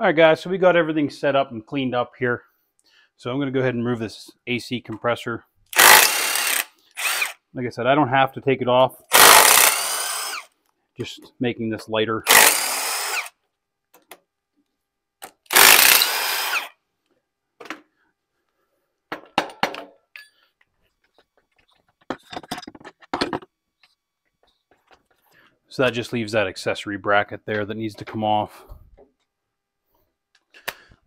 All right, guys, so we got everything set up and cleaned up here. So I'm going to go ahead and remove this AC compressor. Like I said, I don't have to take it off. Just making this lighter. So that just leaves that accessory bracket there that needs to come off.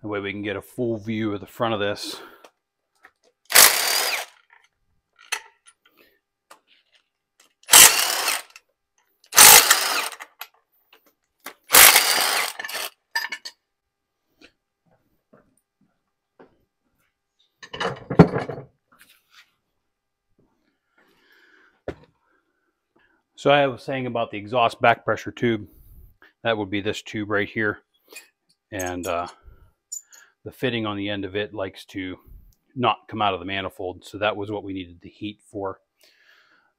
That way we can get a full view of the front of this. So I was saying about the exhaust back pressure tube. That would be this tube right here. And the fitting on the end of it likes to not come out of the manifold, so that was what we needed the heat for.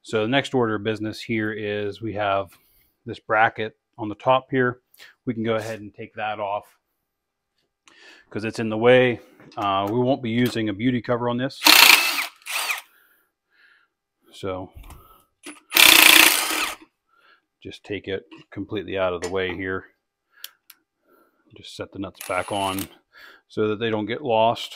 So the next order of business here is we have this bracket on the top here. We can go ahead and take that off because it's in the way. We won't be using a beauty cover on this. So just take it completely out of the way here. Just set the nuts back on so that they don't get lost.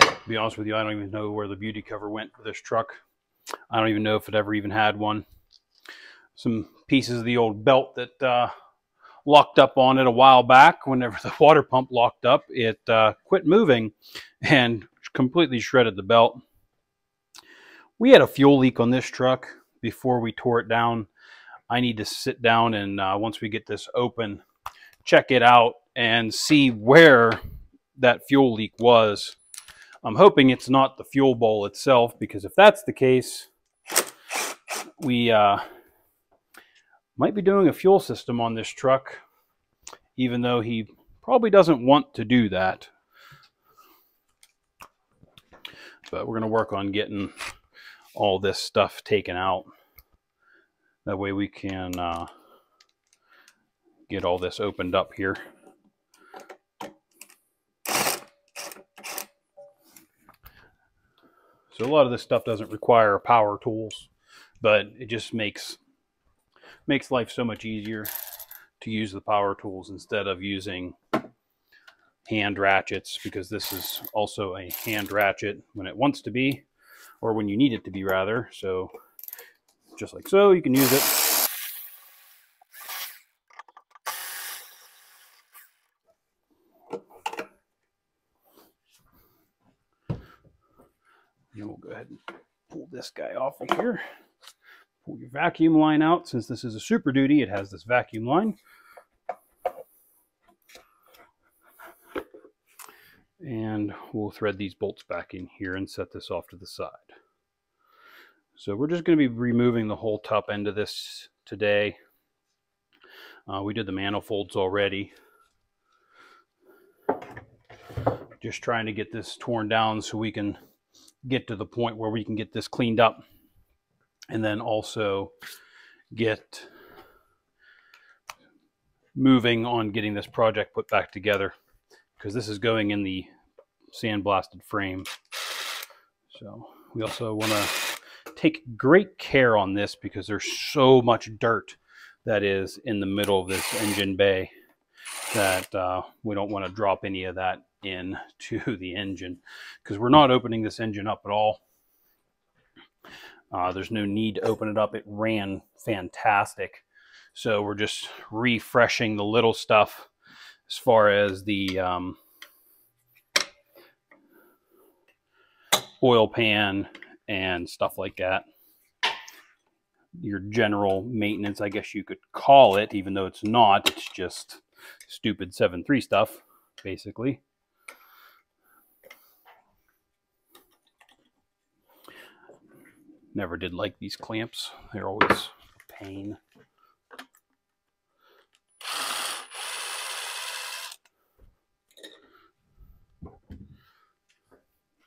To be honest with you, I don't even know where the beauty cover went for this truck. I don't even know if it ever even had one. Some pieces of the old belt that locked up on it a while back, whenever the water pump locked up, it quit moving and completely shredded the belt. We had a fuel leak on this truck before we tore it down. I need to sit down and once we get this open, check it out and see where that fuel leak was. I'm hoping it's not the fuel bowl itself, because if that's the case, we might be doing a fuel system on this truck, even though he probably doesn't want to do that. But we're going to work on getting all this stuff taken out. That way we can get all this opened up here. So a lot of this stuff doesn't require power tools, but it just makes life so much easier to use the power tools instead of using hand ratchets, because this is also a hand ratchet when it wants to be, or when you need it to be rather. So just like so, you can use it. And we'll go ahead and pull this guy off of here. Pull your vacuum line out. Since this is a Super Duty, it has this vacuum line. And we'll thread these bolts back in here and set this off to the side. So we're just going to be removing the whole top end of this today. We did the manifolds already. Just trying to get this torn down so we can get to the point where we can get this cleaned up. And then also get moving on getting this project put back together, because this is going in the sandblasted frame. So we also want to take great care on this, because there's so much dirt that is in the middle of this engine bay that we don't want to drop any of that into the engine, because we're not opening this engine up at all. There's no need to open it up. It ran fantastic. So we're just refreshing the little stuff as far as the oil pan and stuff like that. Your general maintenance, I guess you could call it, even though it's not. It's just stupid 7.3 stuff, basically. Never did like these clamps. They're always a pain.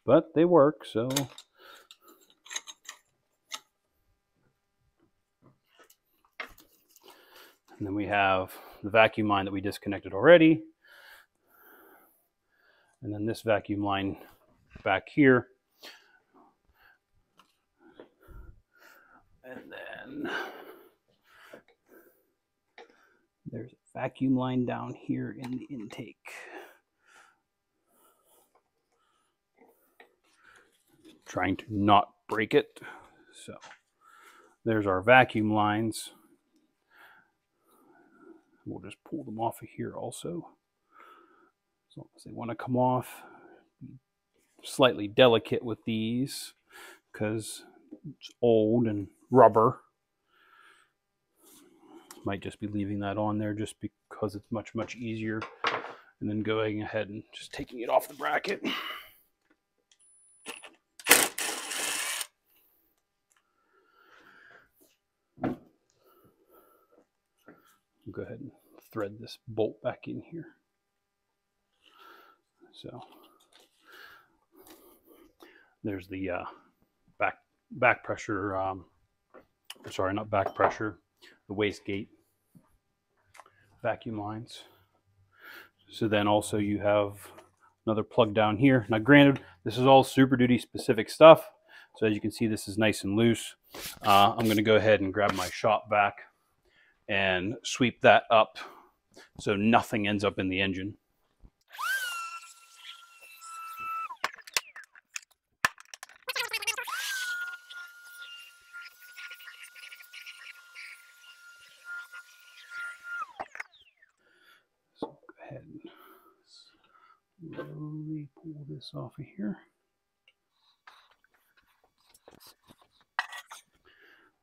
But they work, so... And then we have the vacuum line that we disconnected already. And then this vacuum line back here. And then there's a vacuum line down here in the intake. I'm trying to not break it. So there's our vacuum lines. We'll just pull them off of here also. As long as they want to come off. Slightly delicate with these because it's old and rubber. Might just be leaving that on there just because it's much, much easier. And then going ahead and just taking it off the bracket. Go ahead and thread this bolt back in here. So there's the back pressure. Sorry, not back pressure. The wastegate vacuum lines. So then also you have another plug down here. Now, granted, this is all Super Duty specific stuff. So as you can see, this is nice and loose. I'm going to go ahead and grab my shop vac and sweep that up so nothing ends up in the engine. So go ahead and slowly pull this off of here.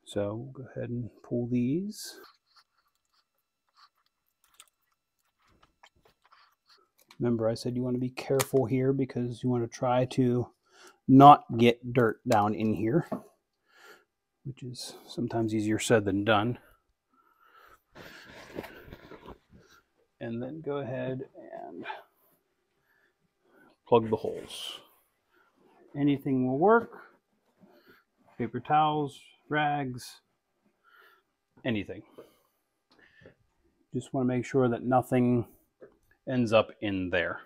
So we'll go ahead and pull these. Remember, I said you want to be careful here because you want to try to not get dirt down in here, which is sometimes easier said than done. And then go ahead and plug the holes. Anything will work. Paper towels, rags, anything. Just want to make sure that nothing ends up in there.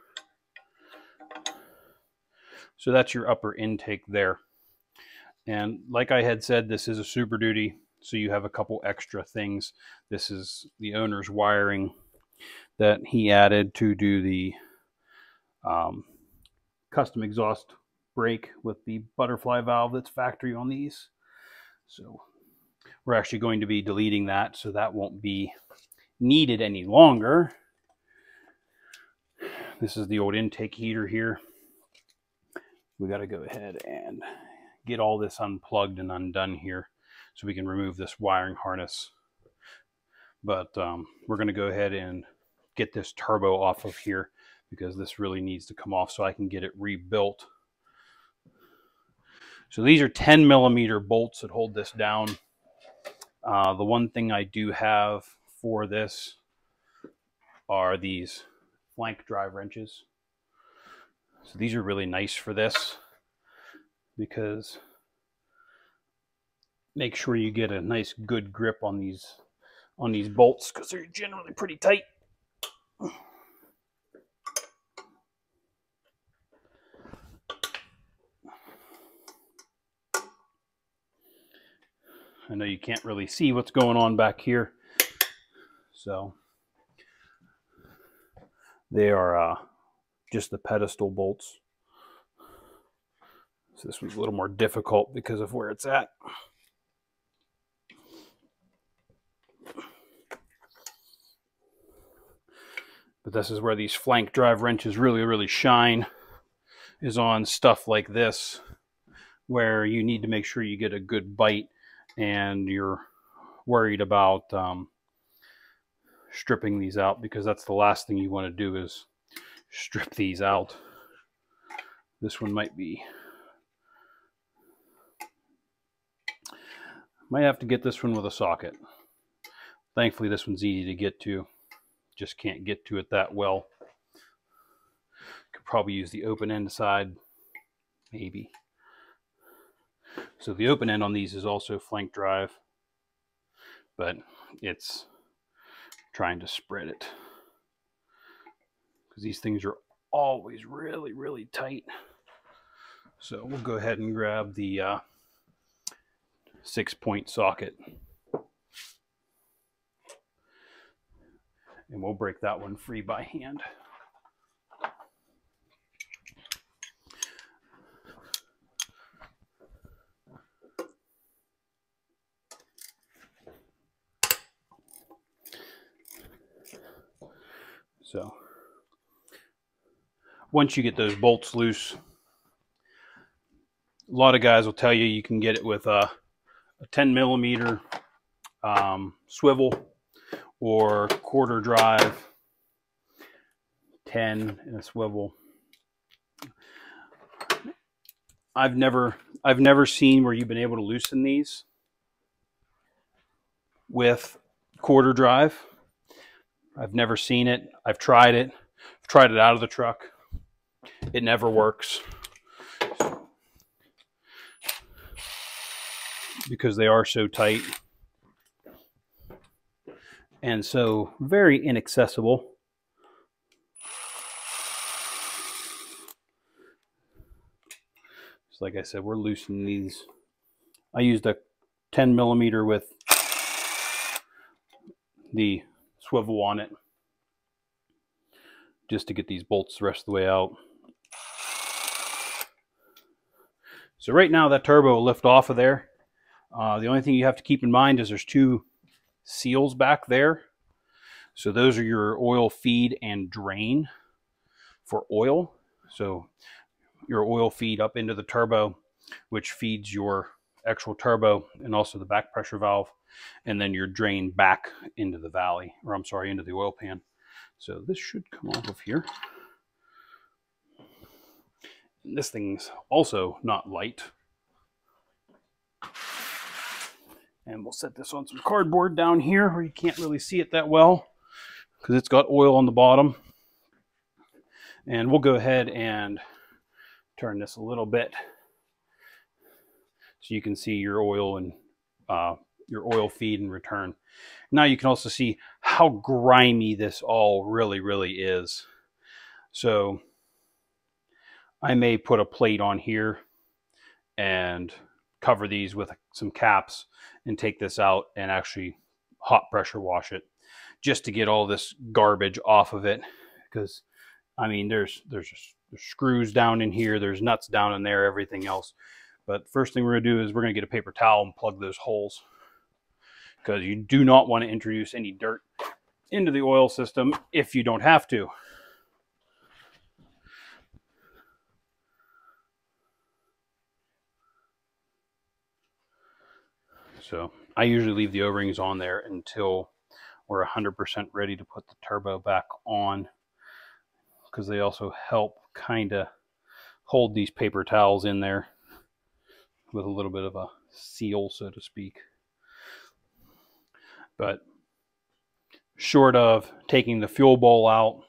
So that's your upper intake there. And like I had said, this is a Super Duty, so you have a couple extra things. This is the owner's wiring that he added to do the custom exhaust brake with the butterfly valve that's factory on these. So we're actually going to be deleting that, so that won't be needed any longer. This is the old intake heater here. We got to go ahead and get all this unplugged and undone here so we can remove this wiring harness. But we're going to go ahead and get this turbo off of here because this really needs to come off so I can get it rebuilt. So these are 10mm bolts that hold this down. The one thing I do have for this are these flank drive wrenches. So these are really nice for this because make sure you get a nice good grip on these bolts because they're generally pretty tight. I know you can't really see what's going on back here, so they are just the pedestal bolts. So this was a little more difficult because of where it's at. But this is where these flank drive wrenches really, really shine, is on stuff like this, where you need to make sure you get a good bite and you're worried about stripping these out, because that's the last thing you want to do is strip these out. This one might have to get this one with a socket. Thankfully this one's easy to get to, just can't get to it that well. Could probably use the open end side, maybe. So the open end on these is also flank drive, but it's trying to spread it, because these things are always really, really tight. So we'll go ahead and grab the 6-point socket, and we'll break that one free by hand. So once you get those bolts loose, a lot of guys will tell you you can get it with a 10mm swivel or quarter drive 10 in a swivel. I've never seen where you've been able to loosen these with quarter drive. I've never seen it. I've tried it. I've tried it out of the truck. It never works, because they are so tight and so very inaccessible. So like I said, we're loosening these. I used a 10mm with the swivel on it just to get these bolts the rest of the way out. So right now that turbo will lift off of there. The only thing you have to keep in mind is there's two seals back there. So those are your oil feed and drain for oil. So your oil feed up into the turbo, which feeds your actual turbo and also the back pressure valve, and then your drain back into the valley, or I'm sorry, into the oil pan. So this should come off of here. And this thing's also not light. And we'll set this on some cardboard down here where you can't really see it that well, because it's got oil on the bottom. And we'll go ahead and turn this a little bit so you can see your oil and your oil feed and return. Now you can also see how grimy this all really, really is. So I may put a plate on here and cover these with some caps and take this out and actually hot pressure wash it, just to get all this garbage off of it. Because I mean, there's screws down in here, there's nuts down in there, everything else. But first thing we're gonna do is we're gonna get a paper towel and plug those holes, because you do not want to introduce any dirt into the oil system if you don't have to. So I usually leave the O-rings on there until we're 100% ready to put the turbo back on, because they also help kind of hold these paper towels in there with a little bit of a seal, so to speak. But short of taking the fuel bowl out,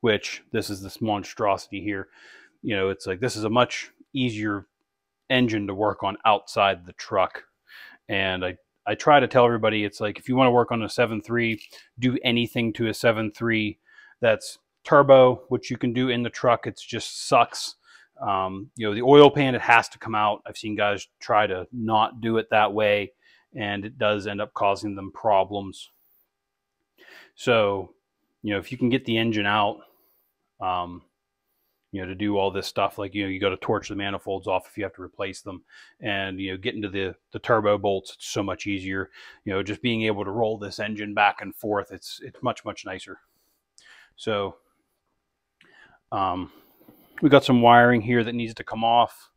which this is this monstrosity here, you know, it's like this is a much easier engine to work on outside the truck. And I try to tell everybody, it's like if you want to work on a 7.3, do anything to a 7.3 that's turbo, which you can do in the truck. It just sucks. You know, the oil pan, it has to come out. I've seen guys try to not do it that way, and it does end up causing them problems. So, you know, if you can get the engine out, you know, to do all this stuff, like, you know, you got to torch the manifolds off if you have to replace them, and, you know, get into the turbo bolts, it's so much easier. You know, just being able to roll this engine back and forth, it's much, much nicer. So we got some wiring here that needs to come off,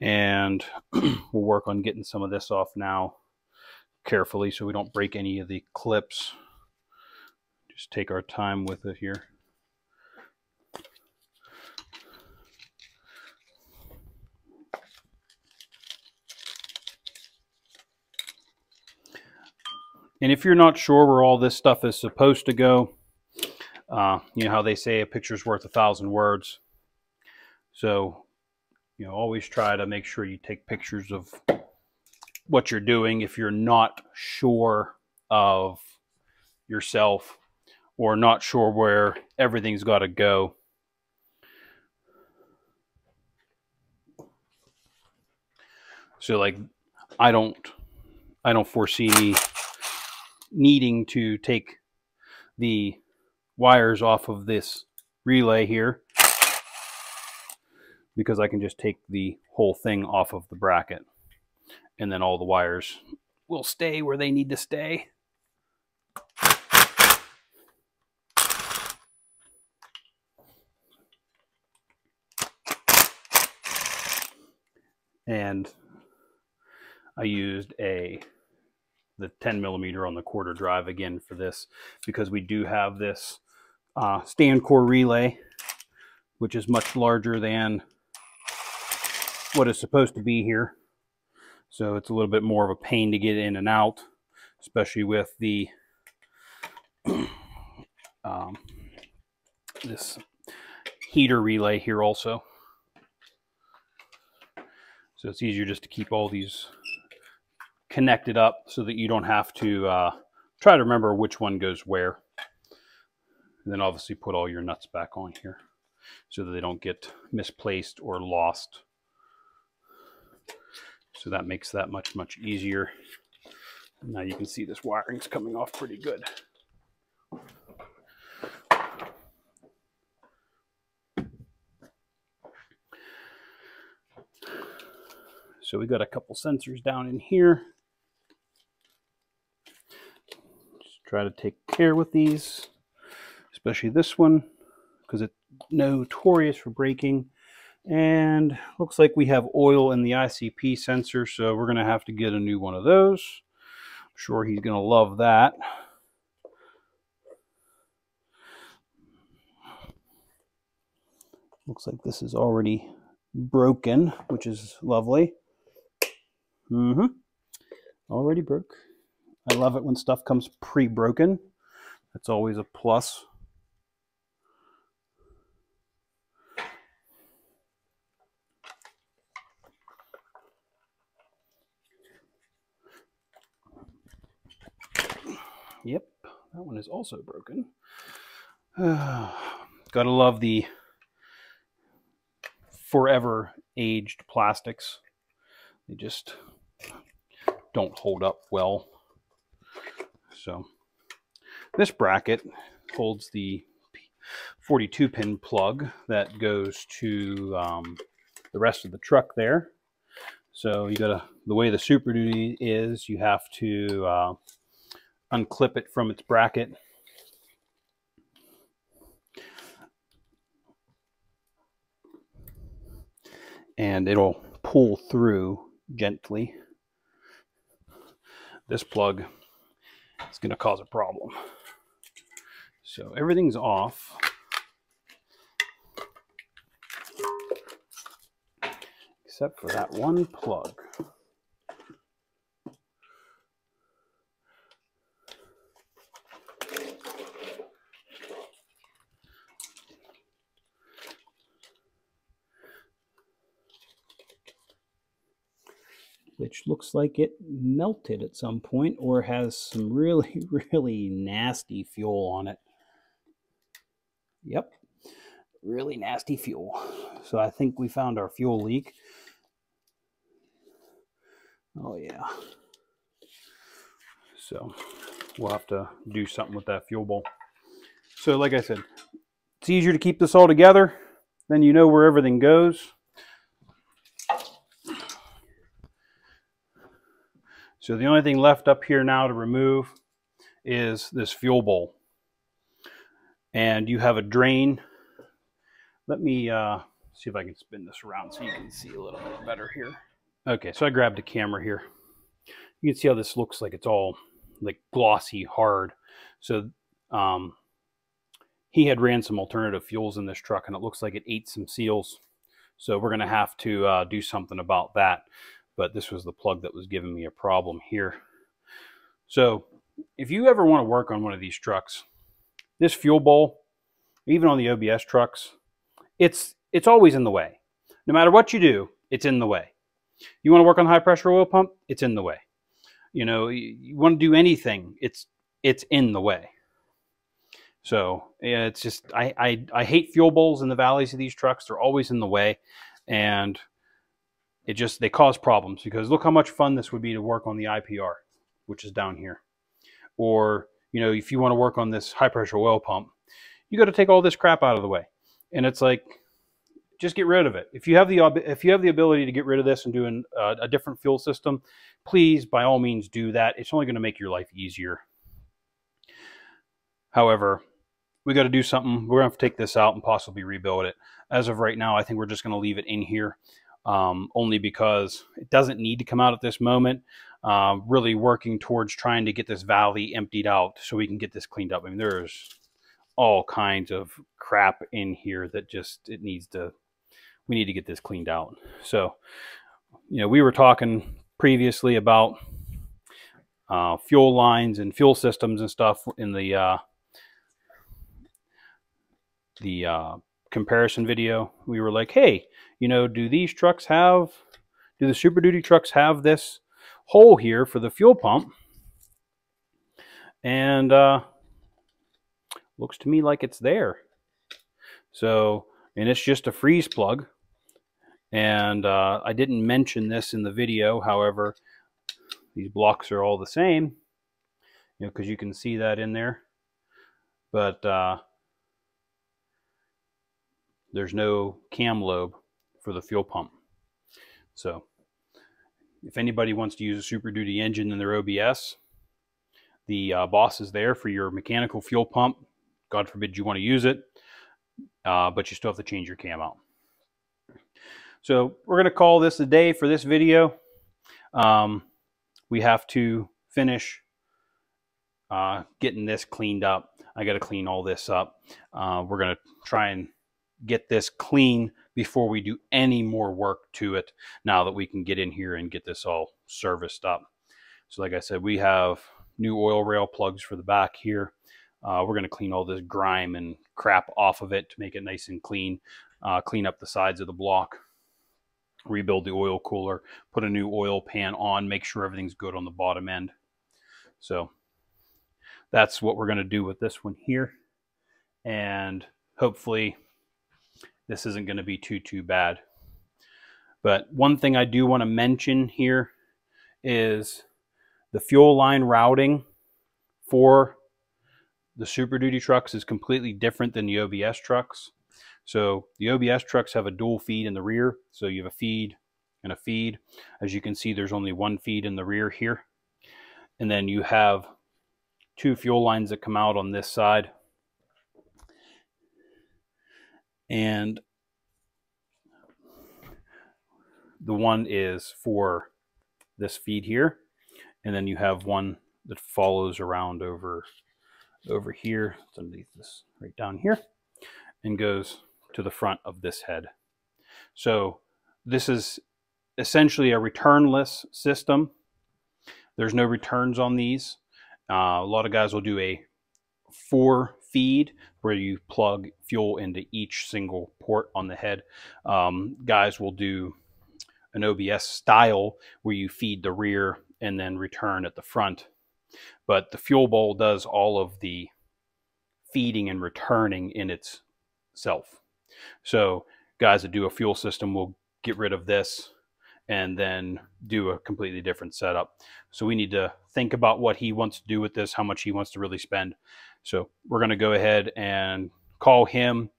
and we'll work on getting some of this off now carefully so we don't break any of the clips. Just take our time with it here. And if you're not sure where all this stuff is supposed to go, you know how they say a picture's worth 1,000 words. So, you know, always try to make sure you take pictures of what you're doing if you're not sure of yourself or not sure where everything's got to go. So like I don't foresee me needing to take the wires off of this relay here, because I can just take the whole thing off of the bracket and then all the wires will stay where they need to stay. And I used the 10 millimeter on the quarter drive again for this, because we do have this stand core relay, which is much larger than what is supposed to be here, so it's a little bit more of a pain to get in and out, especially with the this heater relay here also. So it's easier just to keep all these connected up so that you don't have to try to remember which one goes where, and then obviously put all your nuts back on here so that they don't get misplaced or lost. So that makes that much, much easier. Now you can see this wiring's coming off pretty good. So we got a couple sensors down in here. Just try to take care with these, especially this one, because it's notorious for breaking. And looks like we have oil in the ICP sensor, so we're going to have to get a new one of those. I'm sure he's going to love that. Looks like this is already broken, which is lovely. Already broke. I love it when stuff comes pre-broken. That's always a plus. Yep, that one is also broken. Gotta love the forever aged plastics. They just don't hold up well. So this bracket holds the 42-pin plug that goes to the rest of the truck there. So you gotta, the way the Super Duty is, you have to unclip it from its bracket. And it'll pull through gently. This plug is going to cause a problem. So everything's off. Except for that one plug. Which looks like it melted at some point or has some really, really nasty fuel on it. Yep, really nasty fuel. So I think we found our fuel leak. Oh yeah. So we'll have to do something with that fuel bowl. So like I said, it's easier to keep this all together. Then you know where everything goes. So the only thing left up here now to remove is this fuel bowl. And you have a drain. Let me see if I can spin this around so you can see a little bit better here. Okay, so I grabbed a camera here. You can see how this looks like it's all like glossy, hard. So he had ran some alternative fuels in this truck and it looks like it ate some seals. So we're gonna have to do something about that. But this was the plug that was giving me a problem here. So if you ever want to work on one of these trucks, this fuel bowl, even on the OBS trucks, it's always in the way. No matter what you do, it's in the way. You want to work on the high pressure oil pump, it's in the way. You know, you want to do anything, it's in the way. So yeah, it's just, I hate fuel bowls in the valleys of these trucks. They're always in the way, and it just, they cause problems, because look how much fun this would be to work on the IPR, which is down here. Or, you know, if you want to work on this high pressure oil pump, you got to take all this crap out of the way. And it's like, just get rid of it. If you have the ability to get rid of this and do a different fuel system, please, by all means, do that. It's only going to make your life easier. However, we got to do something. We're going to have to take this out and possibly rebuild it. As of right now, I think we're just going to leave it in here, only because it doesn't need to come out at this moment. Really working towards trying to get this valley emptied out so we can get this cleaned up. I mean, there's all kinds of crap in here that just, it needs to, we need to get this cleaned out. So, you know, we were talking previously about fuel lines and fuel systems and stuff in the comparison video. We were like, hey, you know, do the Super Duty trucks have this hole here for the fuel pump? And looks to me like it's there. So, and it's just a freeze plug. And I didn't mention this in the video. However, these blocks are all the same, you know, because you can see that in there. But there's no cam lobe for the fuel pump. So if anybody wants to use a Super Duty engine in their OBS, the boss is there for your mechanical fuel pump. God forbid you want to use it, but you still have to change your cam out. So we're going to call this a day for this video. We have to finish getting this cleaned up. I got to clean all this up. We're going to try and get this clean before we do any more work to it, now that we can get in here and get this all serviced up. So like I said, we have new oil rail plugs for the back here. We're going to clean all this grime and crap off of it to make it nice and clean, clean up the sides of the block, rebuild the oil cooler, put a new oil pan on, make sure everything's good on the bottom end. So that's what we're going to do with this one here. And hopefully this isn't going to be too bad. But one thing I do want to mention here is the fuel line routing for the Super Duty trucks is completely different than the OBS trucks. So the OBS trucks have a dual feed in the rear. So you have a feed and a feed. As you can see, there's only one feed in the rear here. And then you have two fuel lines that come out on this side. And the one is for this feed here. And then you have one that follows around over here, it's underneath this, right down here, and goes to the front of this head. So this is essentially a returnless system. There's no returns on these. A lot of guys will do a 4 feed where you plug fuel into each single port on the head. Guys will do an OBS style where you feed the rear and then return at the front. But the fuel bowl does all of the feeding and returning in itself. So guys that do a fuel system will get rid of this and then do a completely different setup. So we need to think about what he wants to do with this, how much he wants to really spend. So we're going to go ahead and call him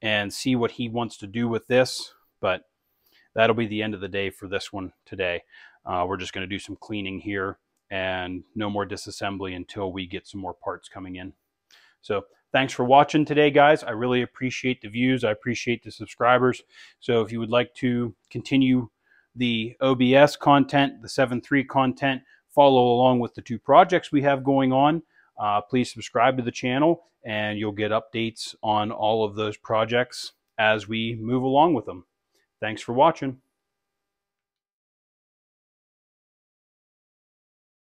and see what he wants to do with this. But that'll be the end of the day for this one today. We're just going to do some cleaning here, and no more disassembly until we get some more parts coming in. So thanks for watching today, guys. I really appreciate the views. I appreciate the subscribers. So if you would like to continue the OBS content, the 7.3 content, follow along with the two projects we have going on, please subscribe to the channel, and you'll get updates on all of those projects as we move along with them. Thanks for watching.